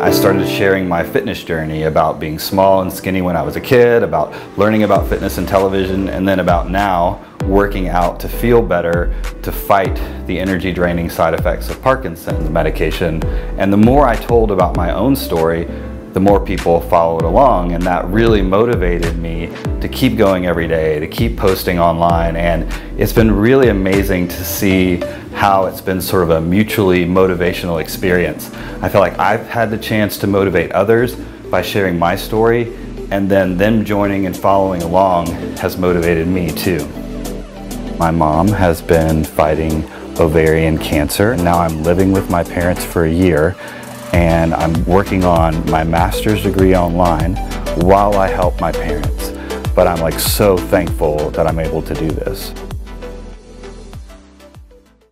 I started sharing my fitness journey about being small and skinny when I was a kid, about learning about fitness and television, and then about now working out to feel better, to fight the energy draining side effects of Parkinson's medication. And the more I told about my own story, the more people followed along, and that really motivated me to keep going every day, to keep posting online. And it's been really amazing to see how it's been sort of a mutually motivational experience. I feel like I've had the chance to motivate others by sharing my story, and then them joining and following along has motivated me too. My mom has been fighting ovarian cancer. Now I'm living with my parents for a year, and I'm working on my master's degree online while I help my parents. But I'm so thankful that I'm able to do this.